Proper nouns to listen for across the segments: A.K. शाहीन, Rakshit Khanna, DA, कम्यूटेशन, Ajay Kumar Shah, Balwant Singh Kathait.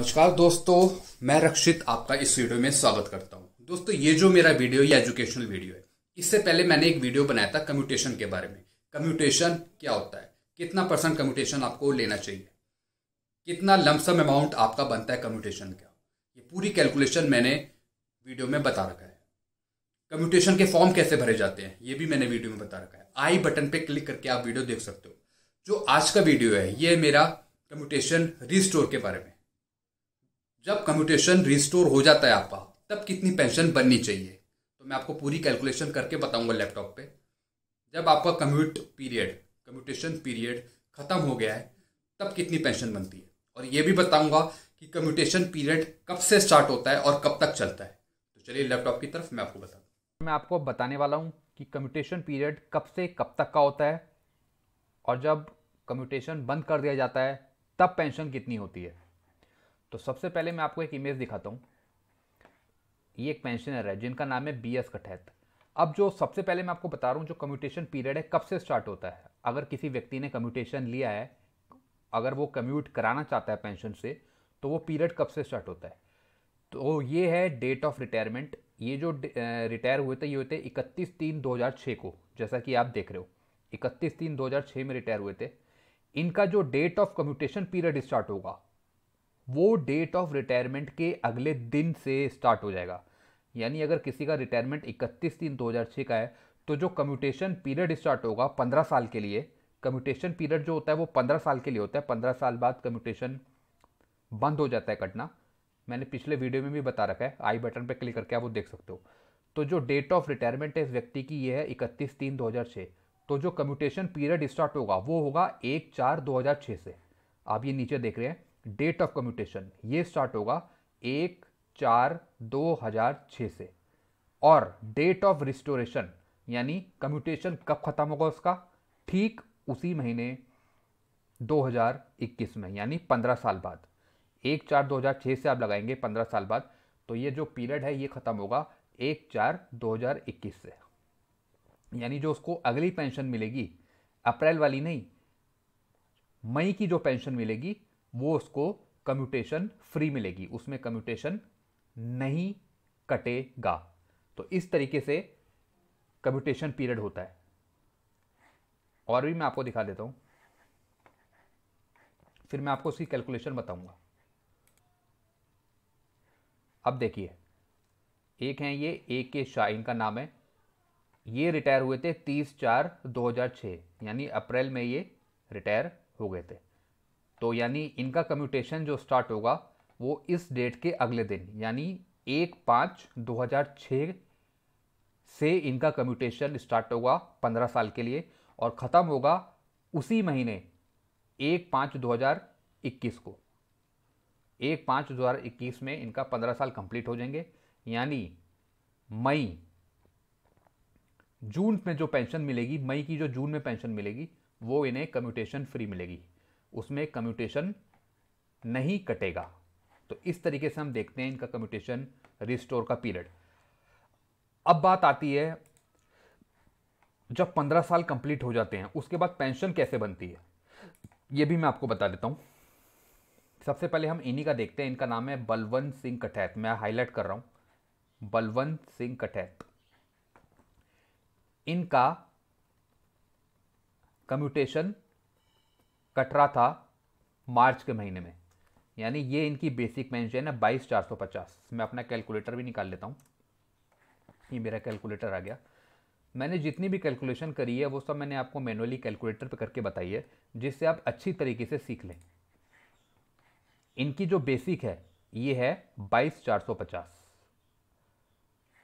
नमस्कार दोस्तों, मैं रक्षित आपका इस वीडियो में स्वागत करता हूं। दोस्तों, ये जो मेरा वीडियो ये एजुकेशनल वीडियो है। इससे पहले मैंने एक वीडियो बनाया था कम्यूटेशन के बारे में। कम्यूटेशन क्या होता है, कितना परसेंट कम्यूटेशन आपको लेना चाहिए, कितना लमसम अमाउंट आपका बनता है कम्यूटेशन का, ये पूरी कैलकुलेशन मैंने वीडियो में बता रखा है। कम्यूटेशन के फॉर्म कैसे भरे जाते हैं ये भी मैंने वीडियो में बता रखा है। आई बटन पर क्लिक करके आप वीडियो देख सकते हो। जो आज का वीडियो है ये मेरा कम्यूटेशन रिस्टोर के बारे में। जब कम्यूटेशन रिस्टोर हो जाता है आपका, तब कितनी पेंशन बननी चाहिए, तो मैं आपको पूरी कैलकुलेशन करके बताऊंगा लैपटॉप पे। जब आपका कम्यूटेशन पीरियड खत्म हो गया है, तब कितनी पेंशन बनती है, और ये भी बताऊंगा कि कम्यूटेशन पीरियड कब से स्टार्ट होता है और कब तक चलता है। तो चलिए लैपटॉप की तरफ मैं आपको बताऊँ। मैं आपको बताने वाला हूँ कि कम्यूटेशन पीरियड कब से कब तक का होता है, और जब कम्यूटेशन बंद कर दिया जाता है तब पेंशन कितनी होती है। तो सबसे पहले मैं आपको एक इमेज दिखाता हूँ। ये एक पेंशनर है जिनका नाम है BS कठैत। अब जो सबसे पहले मैं आपको बता रहा हूँ, जो कम्यूटेशन पीरियड है कब से स्टार्ट होता है। अगर किसी व्यक्ति ने कम्यूटेशन लिया है, अगर वो कम्यूट कराना चाहता है पेंशन से, तो वो पीरियड कब से स्टार्ट होता है। तो ये है डेट ऑफ रिटायरमेंट। ये जो रिटायर हुए थे ये होते 31/3/2006 को, जैसा कि आप देख रहे हो 31/3/2006 में रिटायर हुए थे। इनका जो date of कम्यूटेशन period start होगा वो डेट ऑफ रिटायरमेंट के अगले दिन से स्टार्ट हो जाएगा। यानी अगर किसी का रिटायरमेंट 31/3/2006 का है, तो जो कम्यूटेशन पीरियड स्टार्ट होगा 15 साल के लिए, कम्यूटेशन पीरियड जो होता है वो 15 साल के लिए होता है। 15 साल बाद कम्यूटेशन बंद हो जाता है कटना। मैंने पिछले वीडियो में भी बता रखा है, आई बटन पर क्लिक करके आप वो देख सकते हो। तो जो डेट ऑफ रिटायरमेंट है इस व्यक्ति की ये है 31/3/2006। तो जो कम्यूटेशन पीरियड स्टार्ट होगा वो होगा 1/4/2006 से। आप ये नीचे देख रहे हैं डेट ऑफ कम्यूटेशन, ये स्टार्ट होगा 1/4/2006 से। और डेट ऑफ रिस्टोरेशन यानी कम्यूटेशन कब ख़त्म होगा उसका, ठीक उसी महीने 2021 में, यानी 15 साल बाद। 1/4/2006 से आप लगाएंगे 15 साल बाद, तो ये जो पीरियड है ये ख़त्म होगा 1/4/2021 से। यानी जो उसको अगली पेंशन मिलेगी, अप्रैल वाली नहीं, मई की जो पेंशन मिलेगी वो उसको कम्यूटेशन फ्री मिलेगी, उसमें कम्यूटेशन नहीं कटेगा। तो इस तरीके से कम्यूटेशन पीरियड होता है। और भी मैं आपको दिखा देता हूँ, फिर मैं आपको उसकी कैलकुलेशन बताऊँगा। अब देखिए, एक हैं ये A.K. शाहीन का नाम है। ये रिटायर हुए थे 30/4/2006, यानी अप्रैल में ये रिटायर हो गए थे। तो यानी इनका कम्यूटेशन जो स्टार्ट होगा वो इस डेट के अगले दिन, यानी 1/5/2006 से इनका कम्यूटेशन स्टार्ट होगा 15 साल के लिए, और ख़त्म होगा उसी महीने 1/5/2021 को। 1/5/2021 में इनका 15 साल कंप्लीट हो जाएंगे। यानी मई जून में जो पेंशन मिलेगी, मई की जो जून में पेंशन मिलेगी वो इन्हें कम्यूटेशन फ्री मिलेगी, उसमें कम्यूटेशन नहीं कटेगा। तो इस तरीके से हम देखते हैं इनका कम्यूटेशन रिस्टोर का पीरियड। अब बात आती है जब 15 साल कंप्लीट हो जाते हैं उसके बाद पेंशन कैसे बनती है, ये भी मैं आपको बता देता हूँ। सबसे पहले हम इन्हीं का देखते हैं। इनका नाम है बलवंत सिंह कठैत, मैं हाईलाइट कर रहा हूँ, बलवंत सिंह कठैत। इनका कम्यूटेशन कट रहा था मार्च के महीने में, यानी ये इनकी बेसिक पेंशन है 22,450। मैं अपना कैलकुलेटर भी निकाल लेता हूँ, ये मेरा कैलकुलेटर आ गया। मैंने जितनी भी कैलकुलेशन करी है वो सब मैंने आपको मैनुअली कैलकुलेटर पे करके बताई है, जिससे आप अच्छी तरीके से सीख लें। इनकी जो बेसिक है ये है 22,450।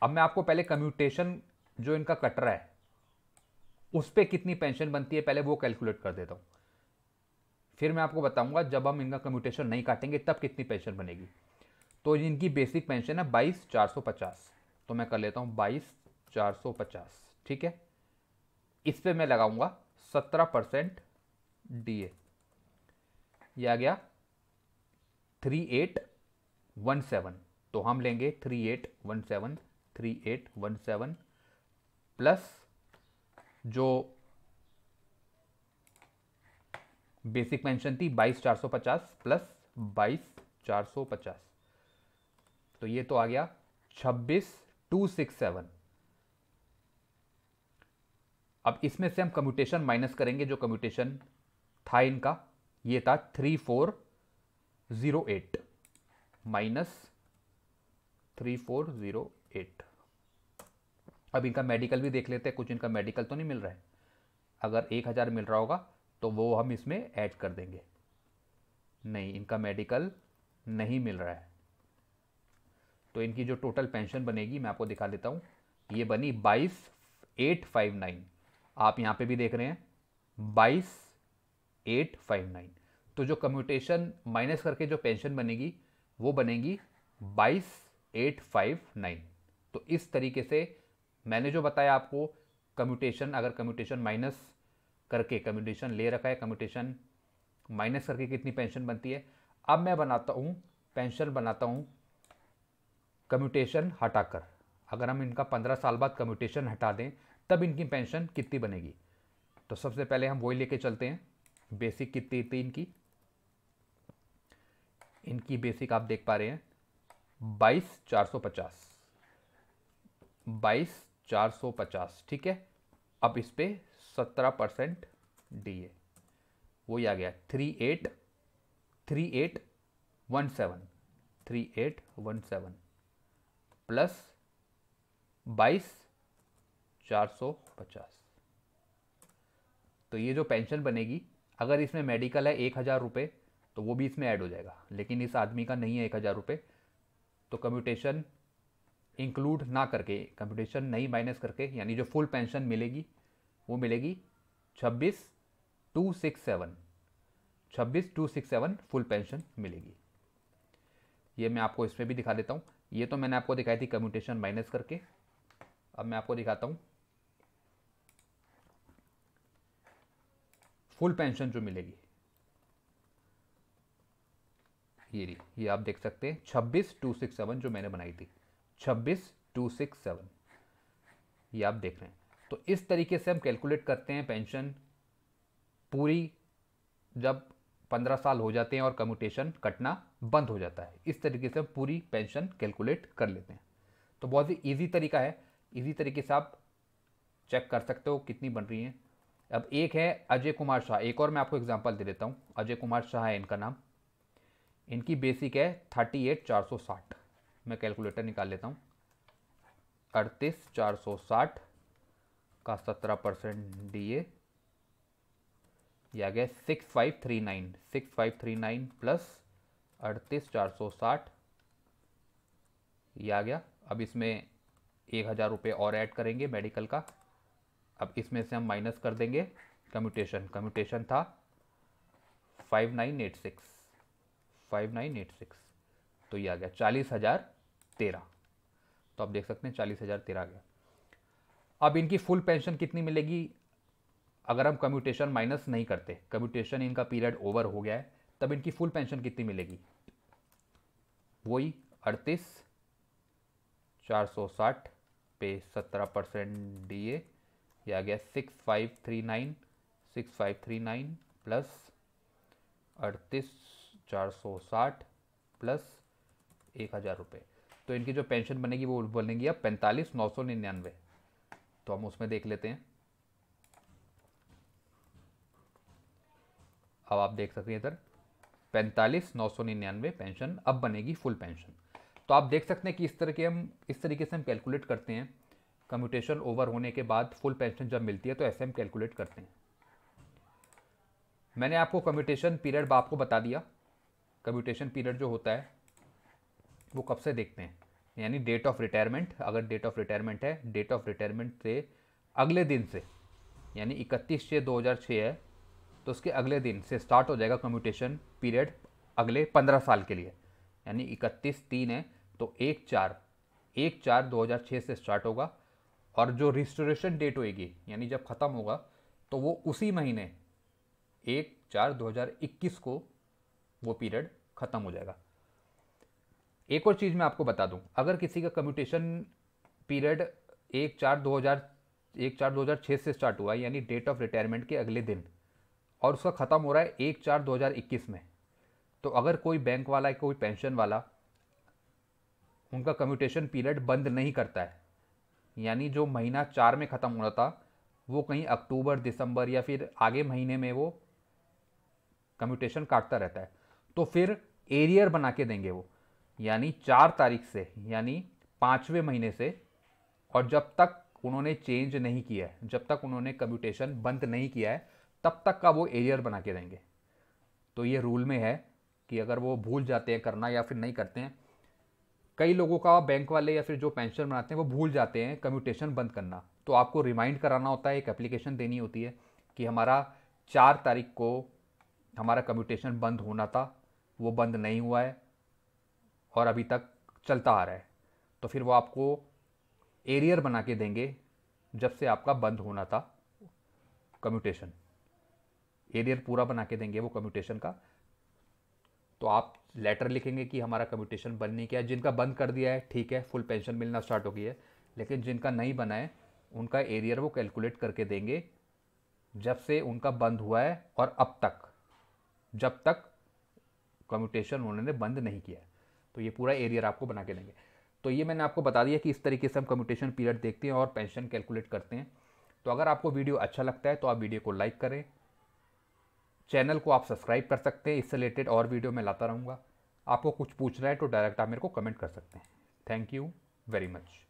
अब मैं आपको पहले कम्यूटेशन जो इनका कट रहा है उस पर कितनी पेंशन बनती है पहले वो कैलकुलेट कर देता हूँ, फिर मैं आपको बताऊंगा जब हम इनका कम्यूटेशन नहीं काटेंगे तब कितनी पेंशन बनेगी। तो इनकी बेसिक पेंशन है 22,450, तो मैं कर लेता हूँ 22,450, ठीक है। इस पर मैं लगाऊंगा 17% DA, ये आ गया 3817। तो हम लेंगे 3817 प्लस जो बेसिक पेंशन थी 22,450 प्लस 22 450। तो ये तो आ गया 26,267। अब इसमें से हम कम्यूटेशन माइनस करेंगे, जो कम्यूटेशन था इनका ये था 3408 माइनस 3408। अब इनका मेडिकल भी देख लेते हैं, कुछ इनका मेडिकल तो नहीं मिल रहा है। अगर 1000 मिल रहा होगा तो वो हम इसमें ऐड कर देंगे। नहीं, इनका मेडिकल नहीं मिल रहा है। तो इनकी जो टोटल पेंशन बनेगी मैं आपको दिखा देता हूँ। ये बनी 22,859। आप यहाँ पे भी देख रहे हैं 22,859। तो जो कम्यूटेशन माइनस करके जो पेंशन बनेगी वो बनेगी 22,859। तो इस तरीके से मैंने जो बताया आपको, कम्यूटेशन अगर कम्यूटेशन माइनस करके, कम्यूटेशन ले रखा है, कम्यूटेशन माइनस करके कितनी पेंशन बनती है। अब मैं बनाता हूँ पेंशन, बनाता हूँ कम्यूटेशन हटाकर। अगर हम इनका 15 साल बाद कम्यूटेशन हटा दें तब इनकी पेंशन कितनी बनेगी। तो सबसे पहले हम वही लेके चलते हैं। बेसिक कितनी थी इनकी? इनकी बेसिक आप देख पा रहे हैं 22,450, 22,450, ठीक है। अब इस पर 17% डी ए, वही आ गया 38,137, 38,137 प्लस 22,450। तो ये जो पेंशन बनेगी, अगर इसमें मेडिकल है 1,000 रुपये तो वो भी इसमें ऐड हो जाएगा, लेकिन इस आदमी का नहीं है 1,000 रुपये। तो कम्यूटेशन इंक्लूड ना करके, कम्यूटेशन नहीं माइनस करके, यानी जो फुल पेंशन मिलेगी वो मिलेगी 26,267, 26,267 फुल पेंशन मिलेगी। ये मैं आपको इसमें भी दिखा देता हूँ। ये तो मैंने आपको दिखाई थी कम्यूटेशन माइनस करके। अब मैं आपको दिखाता हूँ फुल पेंशन जो मिलेगी। ये आप देख सकते हैं 26,267 जो मैंने बनाई थी, 26,267, ये आप देख रहे हैं। तो इस तरीके से हम कैलकुलेट करते हैं पेंशन पूरी, जब 15 साल हो जाते हैं और कम्यूटेशन कटना बंद हो जाता है। इस तरीके से हम पूरी पेंशन कैलकुलेट कर लेते हैं। तो बहुत ही ईजी तरीका है, इसी तरीके से आप चेक कर सकते हो कितनी बन रही हैं। अब एक है अजय कुमार शाह, एक और मैं आपको एग्जांपल दे देता हूँ। अजय कुमार शाह है इनका नाम। इनकी बेसिक है 38,460। मैं कैलकुलेटर निकाल लेता हूँ। 38,460 का 17% डी ए, यह आ गया 6539, 6539 प्लस 38,460, ये आ गया। अब इसमें 1,000 रुपये और ऐड करेंगे मेडिकल का। अब इसमें से हम माइनस कर देंगे कम्यूटेशन। कम्यूटेशन था 5986, 5986, तो ये आ गया 40,013। तो आप देख सकते हैं 40,013 आ गया। अब इनकी फुल पेंशन कितनी मिलेगी अगर हम कम्यूटेशन माइनस नहीं करते? कम्यूटेशन इनका पीरियड ओवर हो गया है, तब इनकी फुल पेंशन कितनी मिलेगी? वही 38,460 पे 17% डी ए, आ गया 6539, 6539 प्लस 38,460 प्लस 1,000 रुपये। तो इनकी जो पेंशन बनेगी वो बनेगी अब 45,999। तो हम उसमें देख लेते हैं। अब आप देख सकते हैं इधर 45,999 पेंशन अब बनेगी फुल पेंशन। तो आप देख सकते हैं कि इस तरीके से हम कैलकुलेट करते हैं। कम्यूटेशन ओवर होने के बाद फुल पेंशन जब मिलती है तो ऐसे हम कैलकुलेट करते हैं। मैंने आपको कम्यूटेशन पीरियड आपको बता दिया। कम्यूटेशन पीरियड जो होता है वो कब से देखते हैं, यानी डेट ऑफ रिटायरमेंट। अगर डेट ऑफ रिटायरमेंट है, डेट ऑफ रिटायरमेंट से अगले दिन से, यानी 31/6/2006 है, तो उसके अगले दिन से स्टार्ट हो जाएगा कम्यूटेशन पीरियड अगले 15 साल के लिए। यानी 31/3 है तो 1/4/2006 से स्टार्ट होगा। और जो रिस्टोरेशन डेट होगी, यानी जब ख़त्म होगा, तो वो उसी महीने 1/4/2021 को वो पीरियड ख़त्म हो जाएगा। एक और चीज़ मैं आपको बता दूं, अगर किसी का कम्यूटेशन पीरियड 1/4/2006 से स्टार्ट हुआ, यानी डेट ऑफ रिटायरमेंट के अगले दिन, और उसका ख़त्म हो रहा है 1/4/2021 में, तो अगर कोई बैंक वाला कोई पेंशन वाला उनका कम्यूटेशन पीरियड बंद नहीं करता है, यानी जो महीना 4 में ख़त्म होना था वो कहीं अक्टूबर दिसंबर या फिर आगे महीने में वो कम्यूटेशन काटता रहता है, तो फिर एरियर बना के देंगे वो, यानी 4 तारीख से यानी 5वें महीने से, और जब तक उन्होंने चेंज नहीं किया है, जब तक उन्होंने कम्यूटेशन बंद नहीं किया है, तब तक का वो एरियर बना के देंगे। तो ये रूल में है कि अगर वो भूल जाते हैं करना या फिर नहीं करते हैं, कई लोगों का बैंक वाले या फिर जो पेंशन बनाते हैं वो भूल जाते हैं कम्यूटेशन बंद करना, तो आपको रिमाइंड कराना होता है, एक एप्लीकेशन देनी होती है कि हमारा 4 तारीख को हमारा कम्यूटेशन बंद होना था, वो बंद नहीं हुआ है और अभी तक चलता आ रहा है, तो फिर वो आपको एरियर बना के देंगे जब से आपका बंद होना था कम्यूटेशन, एरियर पूरा बना के देंगे वो कम्यूटेशन का। तो आप लेटर लिखेंगे कि हमारा कम्यूटेशन बंद नहीं किया है, जिनका बंद कर दिया है ठीक है, फुल पेंशन मिलना स्टार्ट हो गई है, लेकिन जिनका नहीं बना है उनका एरियर वो कैलकुलेट करके देंगे जब से उनका बंद हुआ है और अब तक, जब तक कम्यूटेशन उन्होंने बंद नहीं किया है, तो ये पूरा एरियर आपको बना के देंगे। तो ये मैंने आपको बता दिया कि इस तरीके से हम कम्यूटेशन पीरियड देखते हैं और पेंशन कैलकुलेट करते हैं। तो अगर आपको वीडियो अच्छा लगता है तो आप वीडियो को लाइक करें, चैनल को आप सब्सक्राइब कर सकते हैं, इससे रिलेटेड और वीडियो मैं लाता रहूँगा। आपको कुछ पूछना है तो डायरेक्ट आप मेरे को कमेंट कर सकते हैं। Thank you very much.